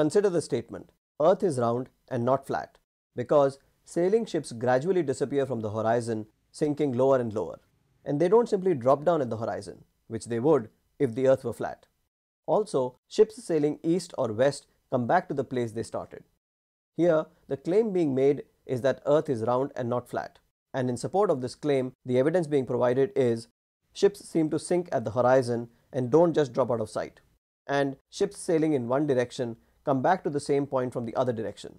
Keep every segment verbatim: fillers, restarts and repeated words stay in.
Consider the statement, Earth is round and not flat, because sailing ships gradually disappear from the horizon, sinking lower and lower, and they don't simply drop down at the horizon, which they would if the Earth were flat. Also, ships sailing east or west come back to the place they started. Here, the claim being made is that Earth is round and not flat, and in support of this claim, the evidence being provided is ships seem to sink at the horizon and don't just drop out of sight, and ships sailing in one direction come back to the same point from the other direction.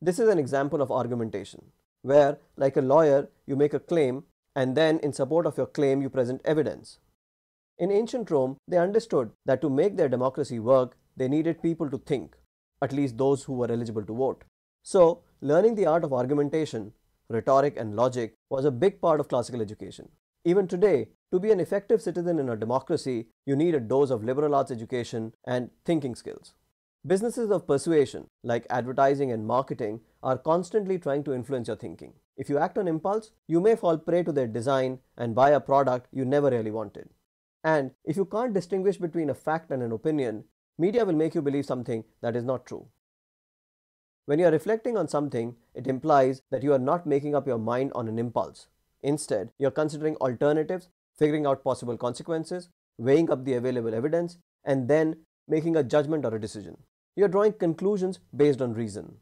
This is an example of argumentation, where, like a lawyer, you make a claim, and then in support of your claim, you present evidence. In ancient Rome, they understood that to make their democracy work, they needed people to think, at least those who were eligible to vote. So, learning the art of argumentation, rhetoric and logic was a big part of classical education. Even today, to be an effective citizen in a democracy, you need a dose of liberal arts education and thinking skills. Businesses of persuasion, like advertising and marketing, are constantly trying to influence your thinking. If you act on impulse, you may fall prey to their design and buy a product you never really wanted. And if you can't distinguish between a fact and an opinion, media will make you believe something that is not true. When you are reflecting on something, it implies that you are not making up your mind on an impulse. Instead, you are considering alternatives, figuring out possible consequences, weighing up the available evidence, and then making a judgment or a decision. You are drawing conclusions based on reason.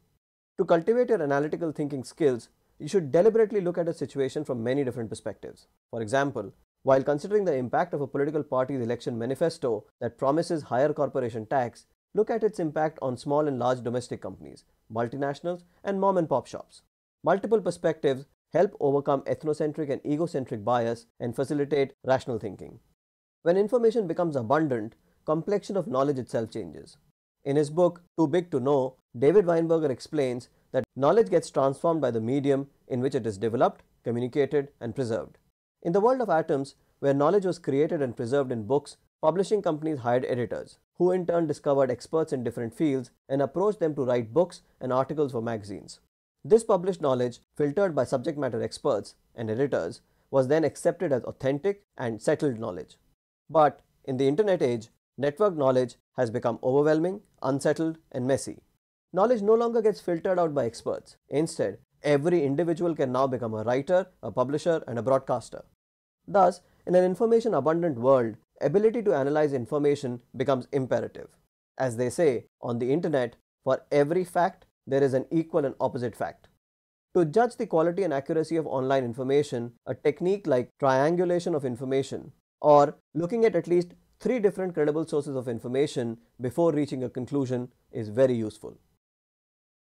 To cultivate your analytical thinking skills, you should deliberately look at a situation from many different perspectives. For example, while considering the impact of a political party's election manifesto that promises higher corporation tax, look at its impact on small and large domestic companies, multinationals, and mom-and-pop shops. Multiple perspectives help overcome ethnocentric and egocentric bias and facilitate rational thinking. When information becomes abundant, complexion of knowledge itself changes. In his book, Too Big to Know, David Weinberger explains that knowledge gets transformed by the medium in which it is developed, communicated, and preserved. In the world of atoms, where knowledge was created and preserved in books, publishing companies hired editors, who in turn discovered experts in different fields and approached them to write books and articles for magazines. This published knowledge, filtered by subject matter experts and editors, was then accepted as authentic and settled knowledge. But in the internet age, network knowledge has become overwhelming, unsettled, and messy. Knowledge no longer gets filtered out by experts. Instead, every individual can now become a writer, a publisher, and a broadcaster. Thus, in an information-abundant world, ability to analyze information becomes imperative. As they say, on the internet, for every fact, there is an equal and opposite fact. To judge the quality and accuracy of online information, a technique like triangulation of information, or looking at at least three different credible sources of information before reaching a conclusion, is very useful.